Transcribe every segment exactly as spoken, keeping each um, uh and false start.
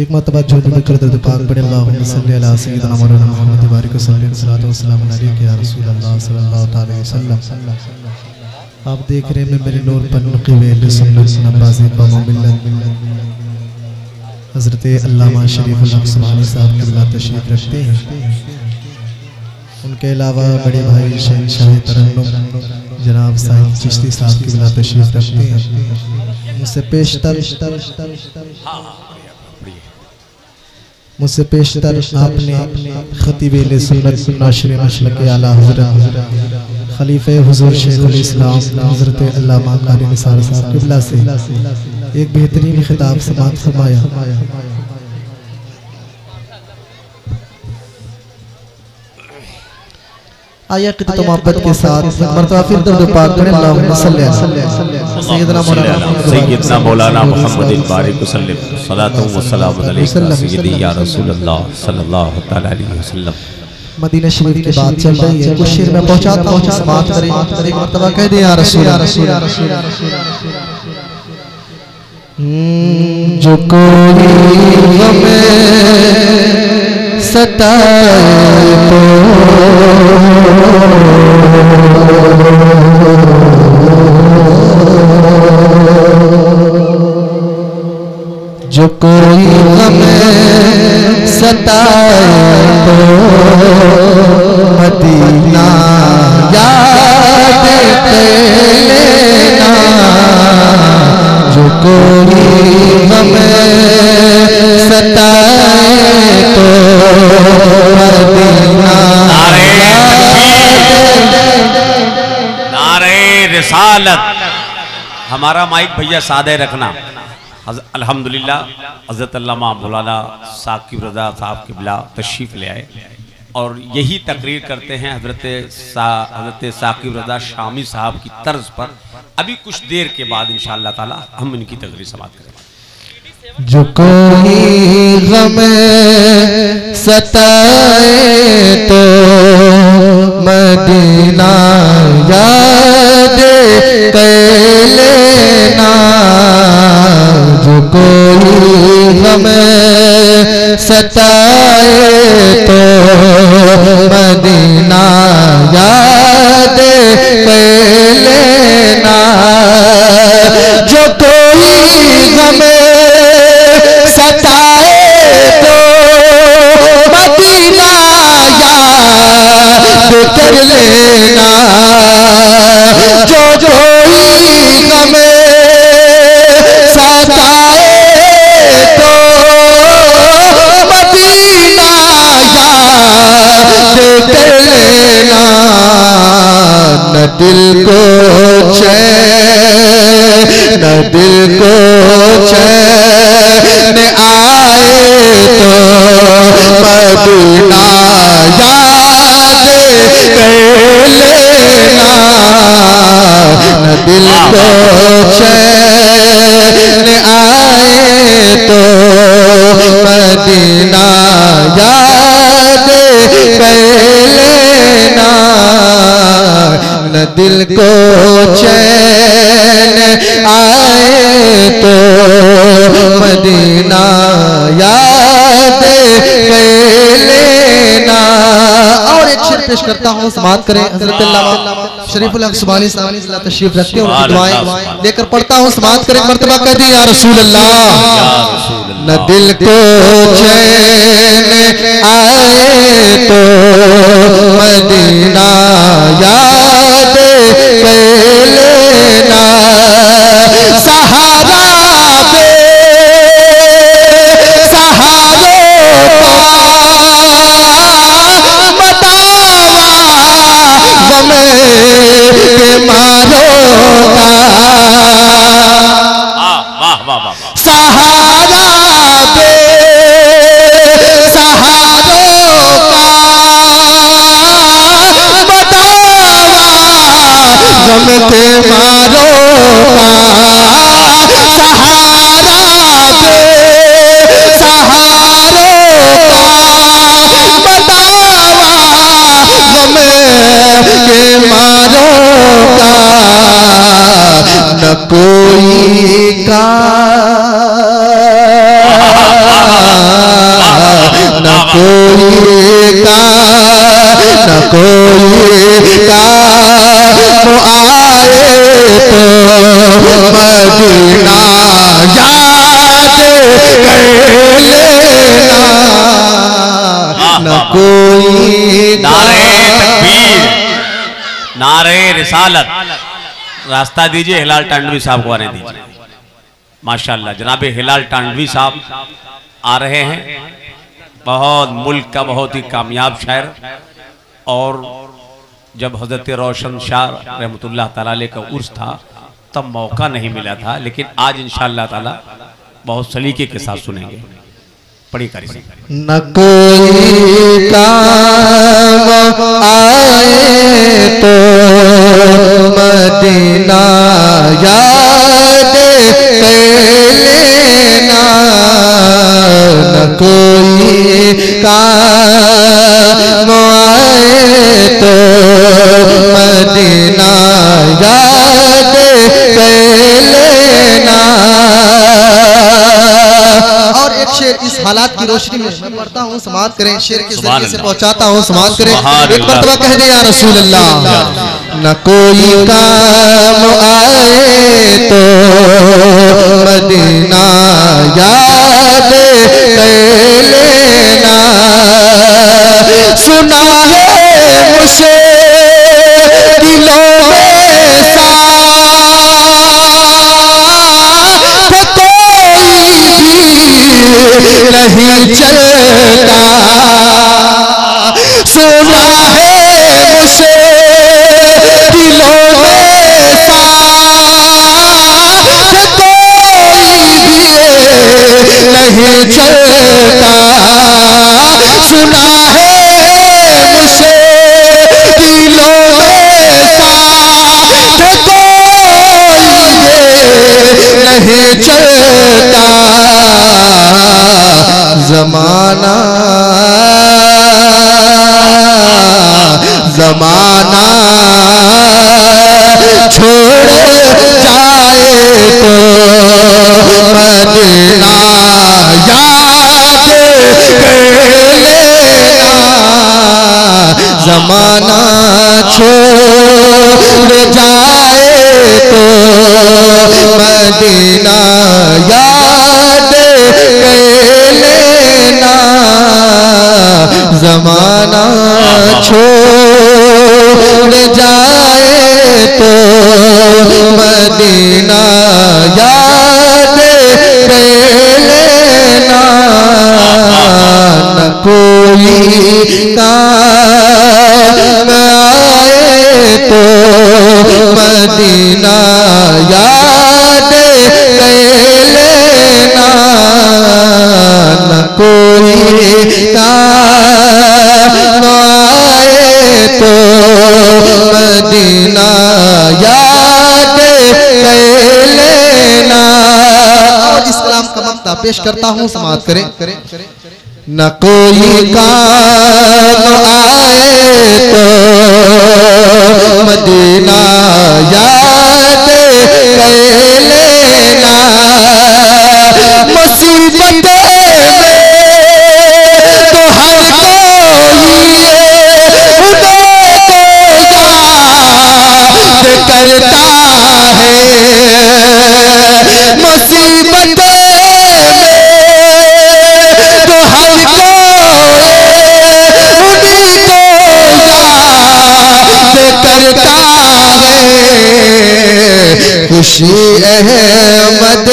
एक मरतबा जो जिक्र दर्द पाक पढ़े अल्लाहुम्मा सल्ली अला सय्यिदिना मौलाना मुहम्मद बारिक सल्लल्लाहु अलैहि वसल्लम अलैहि या रसूल अल्लाह सल्लल्लाहु अलैहि वसल्लम। आप देख रहे हैं मेरे नूर पर नूर की वेल सुन्नत नबाजी बम मिल्लत हजरत अल्लामा शरीफ उल हक सुभानी साहब क़िबला तशरीफ रखते हैं। उनके अलावा बड़े भाई शहीद शाह तरन्नुम जनाब साहिब चिश्ती साहब क़िबला तशरीफ रखते हैं। मुझसे पेशतर मुझसे पेशतर आपने खतीबे सुन्नत नाशिर मशलक आला हज़रत खलीफे हुज़ूर शेखुल इस्लाम हज़रत अल्लामा क़ारी निसार साहब क़िबला से एक बेहतरीन खिताब समाप्त फरमाया। आया कि तो मोहब्बत के साथ मरतबा फिर दर्द पाक पढ़े अल्लाहुम्मा सल्ली अला सय्यिदिना सय्यिदना मौलाना मुहम्मद बारिक सल्लल्लाहु अलैहि वसल्लम सलातु व सलाम अलैका सय्यिदी या रसूल अल्लाह सल्लल्लाहु तआला अलैहि वसल्लम। मदीना शरीफ की बात चल रही है, कुछ शेर में पहुंचाता हूं, समाप्त करें। एक मरतबा कह दे या रसूल अल्लाह जो कोई हमें सताए जो कोई हमें सताए तो मदीना याद कर लेना। जो कोई हमें सताए तो मदीना नारे रिसालत। हमारा माइक भैया सादे रखना। अल्हम्दुलिल्लाह हज़रत अल्लामा मौलाना साक़िब रज़ा साहब क़िबला तशरीफ़ ले आए और यही तकरीर करते हैं हज़रत सा हज़रत साक़िब रज़ा शामी साहब की तर्ज पर। अभी कुछ देर के बाद इंशाअल्लाह ताला हम इनकी तकरीर समाप्त करेंगे। जो कोई हमें सताए तो मदीना याद कर लेना। जो कोई हमें सताए तो मदीना याद कर लेना। जो कोई हमें सताए तो मदीना याद कर लेना। जो कोई हमें न दिल को चैन न दिल को चैन आए तो मदीना याद कर लेना। न दिल को चैन आए तो मदीना याद कर लेना। न दिल को चैन आए तो मदीना याद कर लेना। और एक शेर पेश करता हूँ, समाप्त करें। हज़रत अल्लामा शरीफुल हक सुभानी साहब तशरीफ रखते हैं, उनकी दुआएं लेकर पढ़ता हूँ, समाप्त करें। मरतबा कह दी या रसूल अल्लाह। न दिल को चैन आए तो मदीना याद कर लेना। सहारा पे सहारो मतावा के मारो सहारा पे सहारो गम के मारो का सहारा पे सहारो बतावा गम के मारो का। न कोई का कोई का न कोई का आए तो मदीना याद कर लेना न कोई। नारे तकबीर, नारे रिसालत। रास्ता दीजिए हिलाल टंडवी साहब को आने दीजिए। माशाल्लाह जनाबे हिलाल टंडवी साहब आ रहे हैं, बहुत मुल्क का बहुत ही कामयाब शायर। और जब हजरत रोशन शाह रहमतुल्लाह ताला अलैह का उर्स था तब मौका नहीं मिला था, लेकिन आज इंशाअल्लाह ताला बहुत सलीके के साथ सुनेंगे। पढ़ी करिए। न कोई काम आए तो मदीना याद कर लेना न कोई काम आए तो मदीना याद कर लेना। और एक शेर इस हालात की रोशनी में मैं पढ़ता हूँ, समाप्त करें। शेर के जरिए से पहुँचाता हूँ, समाप्त करें। एक मरतबा कह दे या रसूल अल्लाह। न कोई काम आए तो मदीना याद कर लेना। सुना है मुझसे दिलों में सा कोई भी नहीं चलता। सुना है मुझसे दिलों में सा कोई भी नहीं चलता। सुना है मुझसे दिलों में सा कोई नहीं चलता। जमाना जमाना छोड़ जाए तो मदीना याद कर लेना। जमाना छोड़ जाए तो मदीना याद कर लेना। जमाना छोड़ जाए तो मदीना याद कर लेना। न कोई काम आए तो मदीना याद कर लेना। न कोई काम आए तो मदीना याद कर लेना। और इस कलाम का मक्ता पेश करता हूँ, समाप्त करें। न कोई काम आए तो मदीना याद कर लेना। मुसीबत करता है मुसीबत तो हर कोई को याद करता है। खुशी अहमद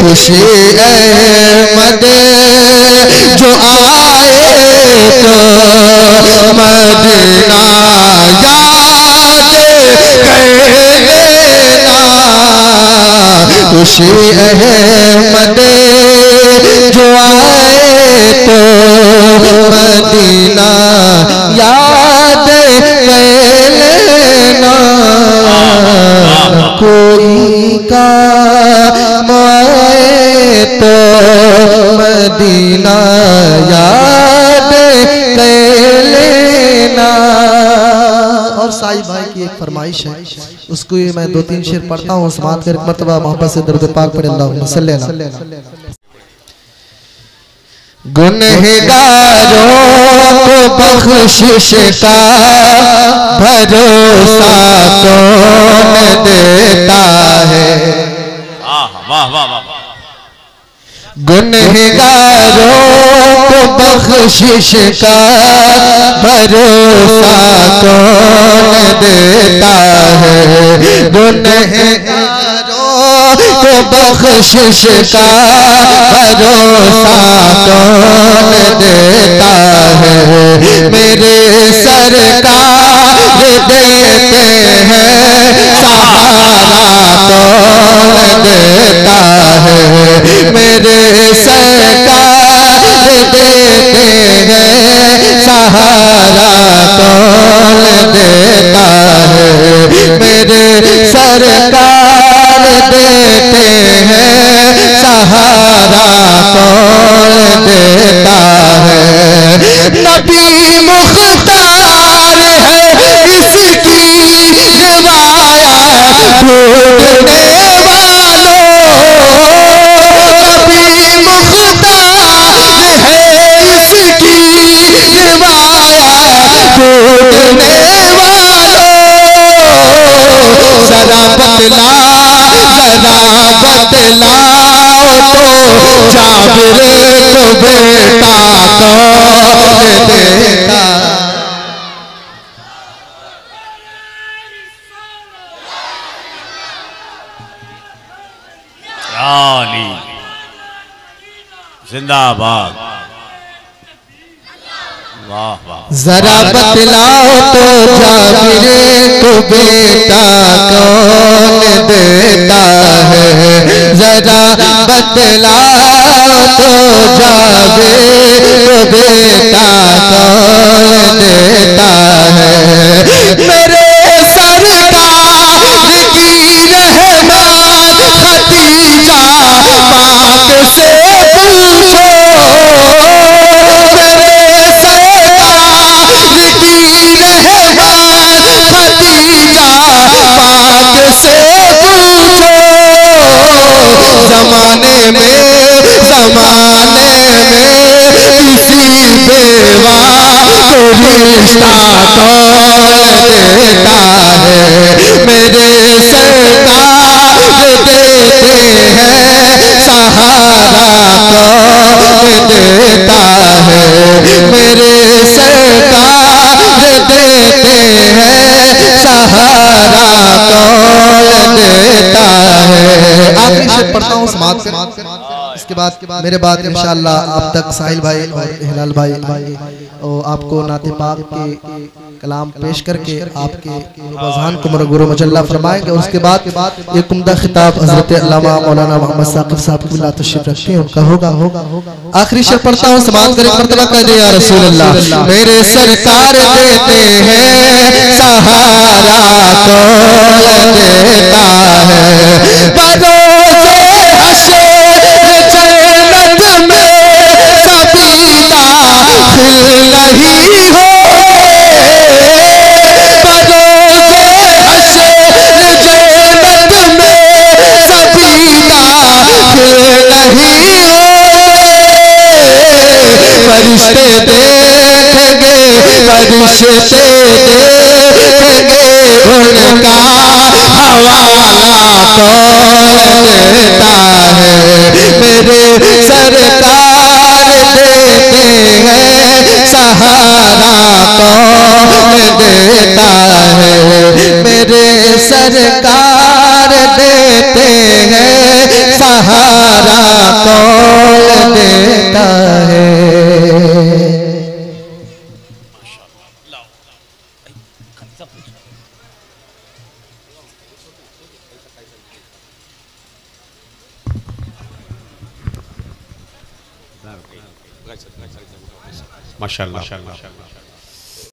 खुशी अहमद जो आए तो मदीना खुशी अहमद जो आए तो मदीना याद कर लेना। कोई काम आए तो मदीना याद कर लेना। और साई भाई की एक फरमाइश है, उसको ये मैं दो तीन शेर पढ़ता हूँ, समाप्त कर। एक मरतबा मोहब्बत से दरूद पाक पढ़े। अल्लाहुम्मा सल्ली अला गुनहगारों को बख्शिश का भरोसा कौन देता है। वाह वाह वाह। गुनहगारों को बख्शिश का भरोसा कौन देता है। गुनहगारों को बख्शिश का भरोसा कौन देता है। मेरे सरकार देते हैं सहारा कौन देता है। मेरे सरकार देते हैं सहारा कौन देता है। मेरे सरकार देते हैं सहारा कौन देता है। नबी मुख्तार है इसकी रिवायत टूटने वालों। नबी मुख्तार है इसकी रिवायत टूटने वालों। जरा बतला जरा बतलाओ तो जाबिर को बेटा कौन देता। जिंदाबाद। वाह वाह। जरा बतलाओ तो जाबिर को बेटा कौन देता है। जरा बतलाओ तो जाबिर को बेटा कौन देता है। मेरे सरकार की रहमत खदीजा पाक से पूछो। मेरे सरकार की रहमत खदीजा पाक से पूछो। जमाने में जमाने में किसी बेवा को रिश्ता कौन देता है। मेरे सरकार देते हैं सहारा कौन देता है। मेरे सरकार देते हैं सहारा कौन देता है। आखिरी से पढ़ता हूँ समाज से इसके बाद मेरे बाद इंशाल्लाह आप तक साहिल भाई और हिलाल भाई और आपको नाते पाक के कलाम पेश करके आपके अज़हान को मरगुरो मजल्ला फरमाएंगे। और उसके बाद एक उम्दा खिताब हजरत अल्लामा मौलाना मोहम्मद साकिब साहब की तशरीफ रखते हैं उनका होगा। आखिरी शेर पढ़ता हूँ समाज करें मरतबा कर दे या रसूल अल्लाह। मेरे सरकार देते हैं सहारा कौन देता है। बरोज़े हश्र खिल रही हो। बरोज़े हश्र जन्नत में सफीदा खिल रही हो। फरिश्ते देखेंगे फरिश्ते देखेंगे उनका हवाला कौन देता है। मेरे सरकार देते हैं सहारा कौन देता है। मेरे सरकार देते हैं सहारा कौन देता है। माशाल्लाह।